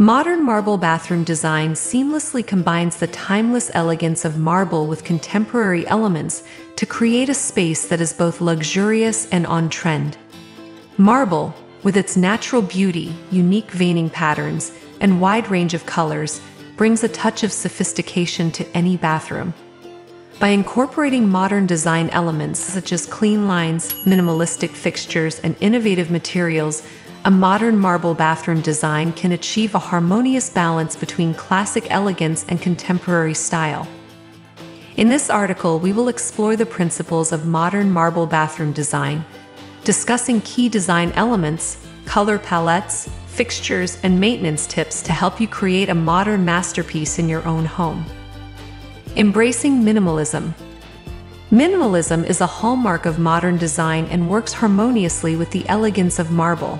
Modern marble bathroom design seamlessly combines the timeless elegance of marble with contemporary elements to create a space that is both luxurious and on-trend. Marble, with its natural beauty, unique veining patterns, and wide range of colors, brings a touch of sophistication to any bathroom. By incorporating modern design elements such as clean lines, minimalistic fixtures, and innovative materials, a modern marble bathroom design can achieve a harmonious balance between classic elegance and contemporary style. In this article, we will explore the principles of modern marble bathroom design, discussing key design elements, color palettes, fixtures, and maintenance tips to help you create a modern masterpiece in your own home. Embracing minimalism. Minimalism is a hallmark of modern design and works harmoniously with the elegance of marble.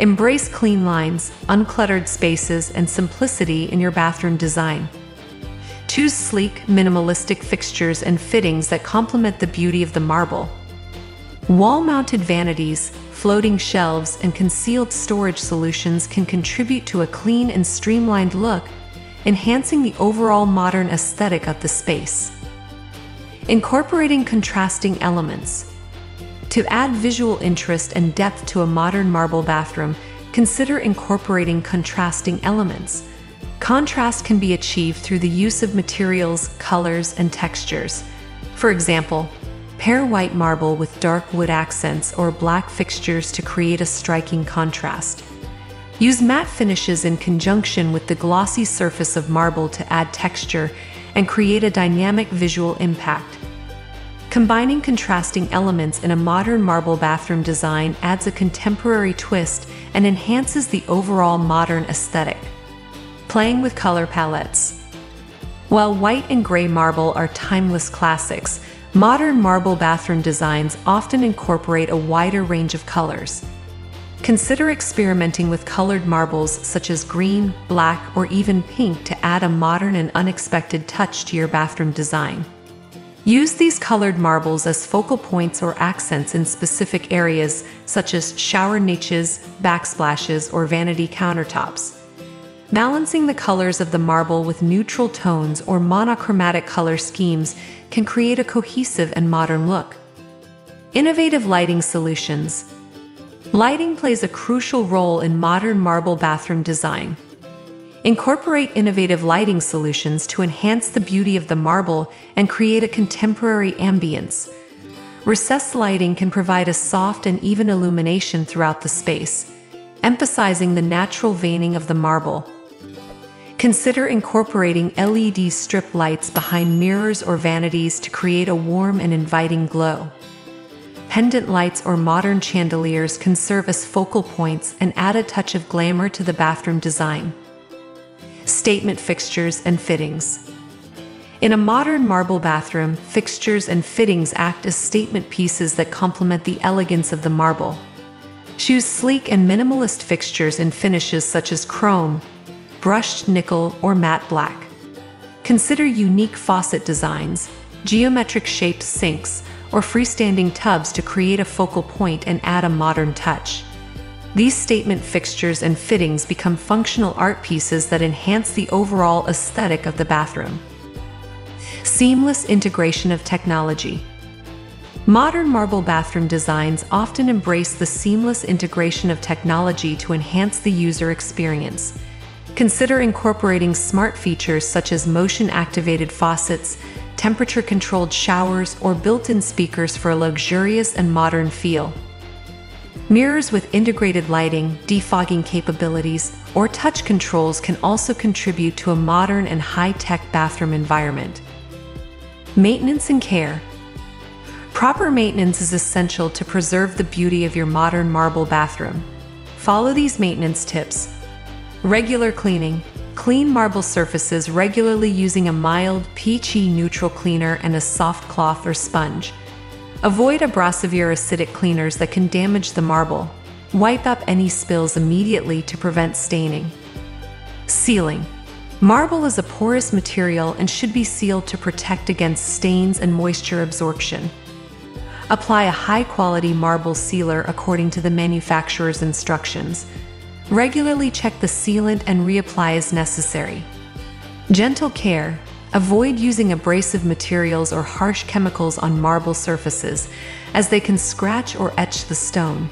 Embrace clean lines, uncluttered spaces, and simplicity in your bathroom design. Choose sleek, minimalistic fixtures and fittings that complement the beauty of the marble. Wall-mounted vanities, floating shelves, and concealed storage solutions can contribute to a clean and streamlined look, enhancing the overall modern aesthetic of the space. Incorporating contrasting elements. To add visual interest and depth to a modern marble bathroom, consider incorporating contrasting elements. Contrast can be achieved through the use of materials, colors, and textures. For example, pair white marble with dark wood accents or black fixtures to create a striking contrast. Use matte finishes in conjunction with the glossy surface of marble to add texture and create a dynamic visual impact. Combining contrasting elements in a modern marble bathroom design adds a contemporary twist and enhances the overall modern aesthetic. Playing with color palettes. While white and gray marble are timeless classics, modern marble bathroom designs often incorporate a wider range of colors. Consider experimenting with colored marbles such as green, black, or even pink to add a modern and unexpected touch to your bathroom design. Use these colored marbles as focal points or accents in specific areas such as shower niches, backsplashes, or vanity countertops. Balancing the colors of the marble with neutral tones or monochromatic color schemes can create a cohesive and modern look. Innovative lighting solutions. Lighting plays a crucial role in modern marble bathroom design. Incorporate innovative lighting solutions to enhance the beauty of the marble and create a contemporary ambience. Recessed lighting can provide a soft and even illumination throughout the space, emphasizing the natural veining of the marble. Consider incorporating LED strip lights behind mirrors or vanities to create a warm and inviting glow. Pendant lights or modern chandeliers can serve as focal points and add a touch of glamour to the bathroom design. Statement fixtures and fittings. In a modern marble bathroom, fixtures and fittings act as statement pieces that complement the elegance of the marble. Choose sleek and minimalist fixtures and finishes such as chrome, brushed nickel, or matte black. Consider unique faucet designs, geometric shaped sinks, or freestanding tubs to create a focal point and add a modern touch. These statement fixtures and fittings become functional art pieces that enhance the overall aesthetic of the bathroom. Seamless integration of technology. Modern marble bathroom designs often embrace the seamless integration of technology to enhance the user experience. Consider incorporating smart features such as motion-activated faucets, temperature-controlled showers, or built-in speakers for a luxurious and modern feel. Mirrors with integrated lighting, defogging capabilities, or touch controls can also contribute to a modern and high-tech bathroom environment. Maintenance and care. Proper maintenance is essential to preserve the beauty of your modern marble bathroom. Follow these maintenance tips. Regular cleaning. Clean marble surfaces regularly using a mild, peachy neutral cleaner and a soft cloth or sponge. Avoid abrasive or acidic cleaners that can damage the marble. Wipe up any spills immediately to prevent staining. Sealing. Marble is a porous material and should be sealed to protect against stains and moisture absorption. Apply a high-quality marble sealer according to the manufacturer's instructions. Regularly check the sealant and reapply as necessary. Gentle care. Avoid using abrasive materials or harsh chemicals on marble surfaces, as they can scratch or etch the stone.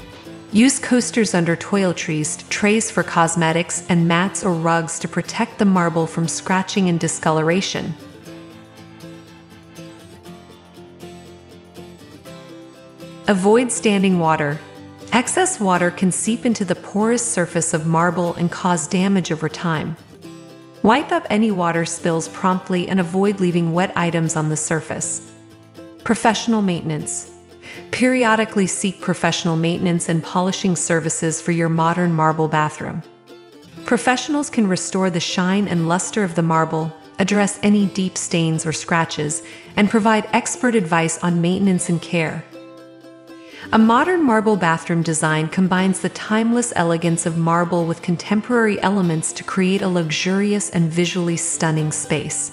Use coasters under toiletries, trays for cosmetics, and mats or rugs to protect the marble from scratching and discoloration. Avoid standing water. Excess water can seep into the porous surface of marble and cause damage over time. Wipe up any water spills promptly and avoid leaving wet items on the surface. Professional maintenance. Periodically seek professional maintenance and polishing services for your modern marble bathroom. Professionals can restore the shine and luster of the marble, address any deep stains or scratches, and provide expert advice on maintenance and care. A modern marble bathroom design combines the timeless elegance of marble with contemporary elements to create a luxurious and visually stunning space.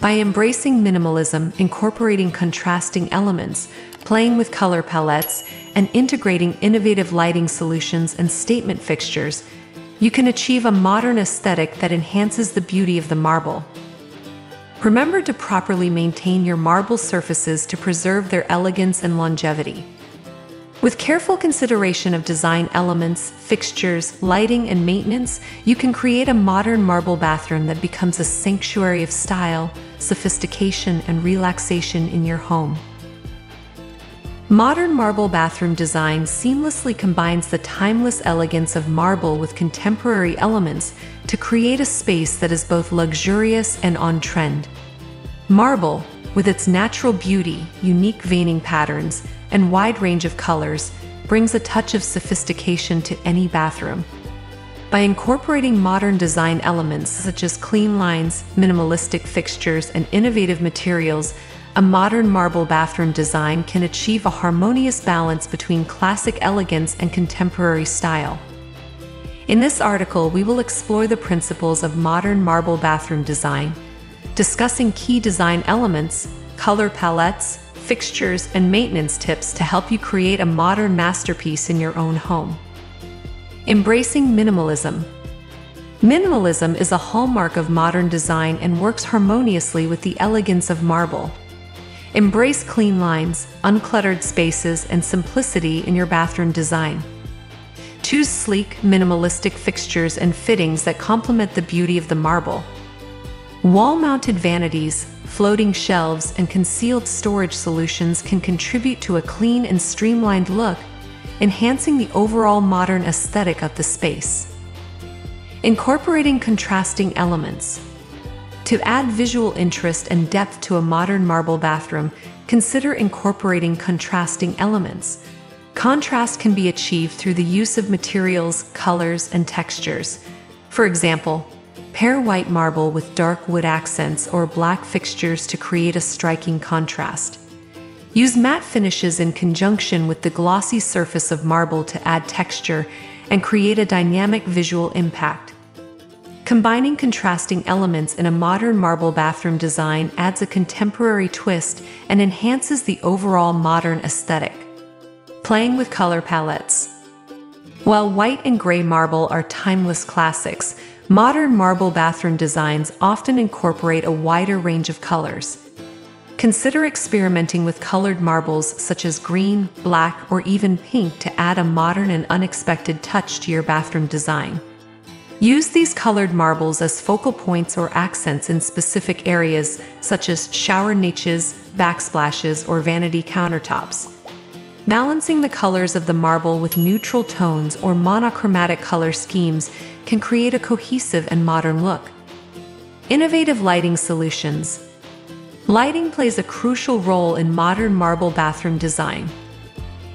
By embracing minimalism, incorporating contrasting elements, playing with color palettes, and integrating innovative lighting solutions and statement fixtures, you can achieve a modern aesthetic that enhances the beauty of the marble. Remember to properly maintain your marble surfaces to preserve their elegance and longevity. With careful consideration of design elements, fixtures, lighting, and maintenance, you can create a modern marble bathroom that becomes a sanctuary of style, sophistication, and relaxation in your home. Modern marble bathroom design seamlessly combines the timeless elegance of marble with contemporary elements to create a space that is both luxurious and on-trend. Marble, with its natural beauty, unique veining patterns, and wide range of colors, brings a touch of sophistication to any bathroom. By incorporating modern design elements such as clean lines, minimalistic fixtures, and innovative materials, a modern marble bathroom design can achieve a harmonious balance between classic elegance and contemporary style. In this article, we will explore the principles of modern marble bathroom design, discussing key design elements, color palettes, fixtures, and maintenance tips to help you create a modern masterpiece in your own home. Embracing minimalism. Minimalism is a hallmark of modern design and works harmoniously with the elegance of marble. Embrace clean lines, uncluttered spaces, and simplicity in your bathroom design. Choose sleek, minimalistic fixtures and fittings that complement the beauty of the marble. Wall-mounted vanities, floating shelves, and concealed storage solutions can contribute to a clean and streamlined look, enhancing the overall modern aesthetic of the space. Incorporating contrasting elements. To add visual interest and depth to a modern marble bathroom, consider incorporating contrasting elements. Contrast can be achieved through the use of materials, colors, and textures. For example, pair white marble with dark wood accents or black fixtures to create a striking contrast. Use matte finishes in conjunction with the glossy surface of marble to add texture and create a dynamic visual impact. Combining contrasting elements in a modern marble bathroom design adds a contemporary twist and enhances the overall modern aesthetic. Playing with color palettes. While white and gray marble are timeless classics, modern marble bathroom designs often incorporate a wider range of colors. Consider experimenting with colored marbles such as green, black, or even pink to add a modern and unexpected touch to your bathroom design. Use these colored marbles as focal points or accents in specific areas such as shower niches, backsplashes, or vanity countertops. Balancing the colors of the marble with neutral tones or monochromatic color schemes can create a cohesive and modern look. Innovative lighting solutions. Lighting plays a crucial role in modern marble bathroom design.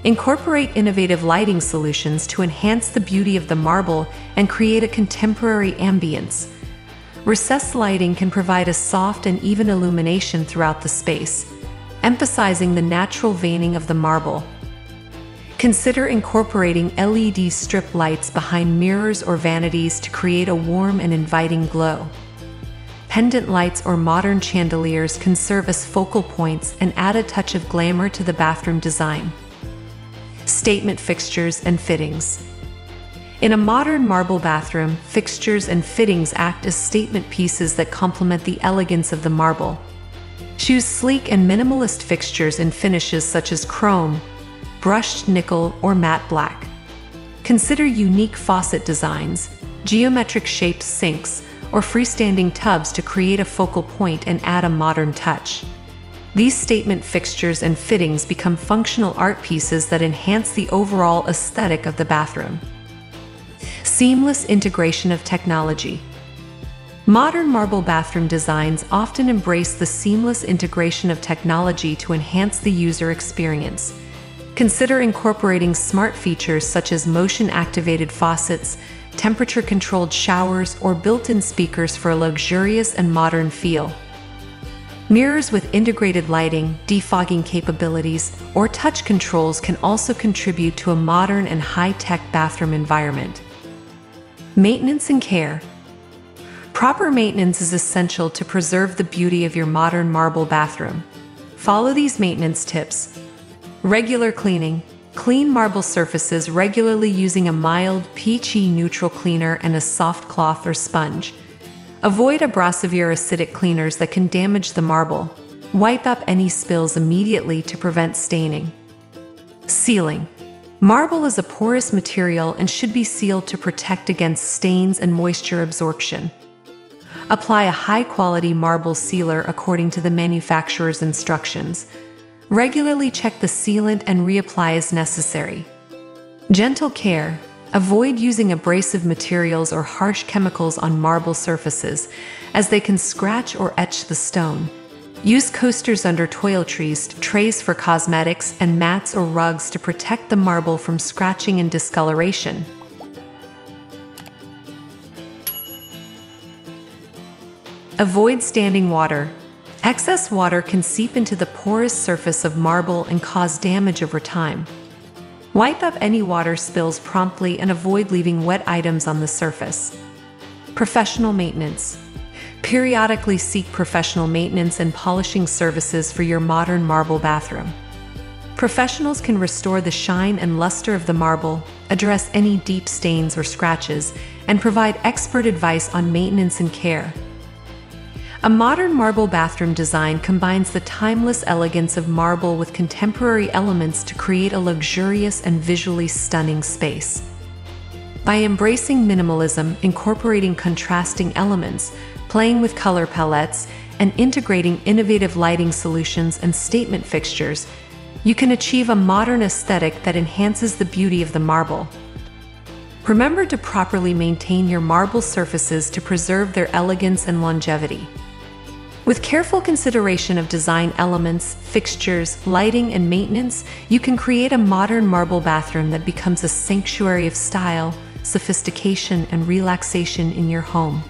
Incorporate innovative lighting solutions to enhance the beauty of the marble and create a contemporary ambience. Recessed lighting can provide a soft and even illumination throughout the space, emphasizing the natural veining of the marble. Consider incorporating LED strip lights behind mirrors or vanities to create a warm and inviting glow. Pendant lights or modern chandeliers can serve as focal points and add a touch of glamour to the bathroom design. Statement fixtures and fittings. In a modern marble bathroom, fixtures and fittings act as statement pieces that complement the elegance of the marble. Choose sleek and minimalist fixtures in finishes such as chrome, brushed nickel, or matte black. Consider unique faucet designs, geometric shaped sinks, or freestanding tubs to create a focal point and add a modern touch. These statement fixtures and fittings become functional art pieces that enhance the overall aesthetic of the bathroom. Seamless integration of technology. Modern marble bathroom designs often embrace the seamless integration of technology to enhance the user experience. Consider incorporating smart features such as motion-activated faucets, temperature-controlled showers, or built-in speakers for a luxurious and modern feel. Mirrors with integrated lighting, defogging capabilities, or touch controls can also contribute to a modern and high-tech bathroom environment. Maintenance and care. Proper maintenance is essential to preserve the beauty of your modern marble bathroom. Follow these maintenance tips. Regular cleaning. Clean marble surfaces regularly using a mild, peachy neutral cleaner and a soft cloth or sponge. Avoid abrasive or acidic cleaners that can damage the marble. Wipe up any spills immediately to prevent staining. Sealing. Marble is a porous material and should be sealed to protect against stains and moisture absorption. Apply a high-quality marble sealer according to the manufacturer's instructions. Regularly check the sealant and reapply as necessary. Gentle care. Avoid using abrasive materials or harsh chemicals on marble surfaces, as they can scratch or etch the stone. Use coasters under toiletries, trays for cosmetics, and mats or rugs to protect the marble from scratching and discoloration. Avoid standing water. Excess water can seep into the porous surface of marble and cause damage over time. Wipe up any water spills promptly and avoid leaving wet items on the surface. Professional maintenance. Periodically seek professional maintenance and polishing services for your modern marble bathroom. Professionals can restore the shine and luster of the marble, address any deep stains or scratches, and provide expert advice on maintenance and care. A modern marble bathroom design combines the timeless elegance of marble with contemporary elements to create a luxurious and visually stunning space. By embracing minimalism, incorporating contrasting elements, playing with color palettes, and integrating innovative lighting solutions and statement fixtures, you can achieve a modern aesthetic that enhances the beauty of the marble. Remember to properly maintain your marble surfaces to preserve their elegance and longevity. With careful consideration of design elements, fixtures, lighting, and maintenance, you can create a modern marble bathroom that becomes a sanctuary of style, sophistication, and relaxation in your home.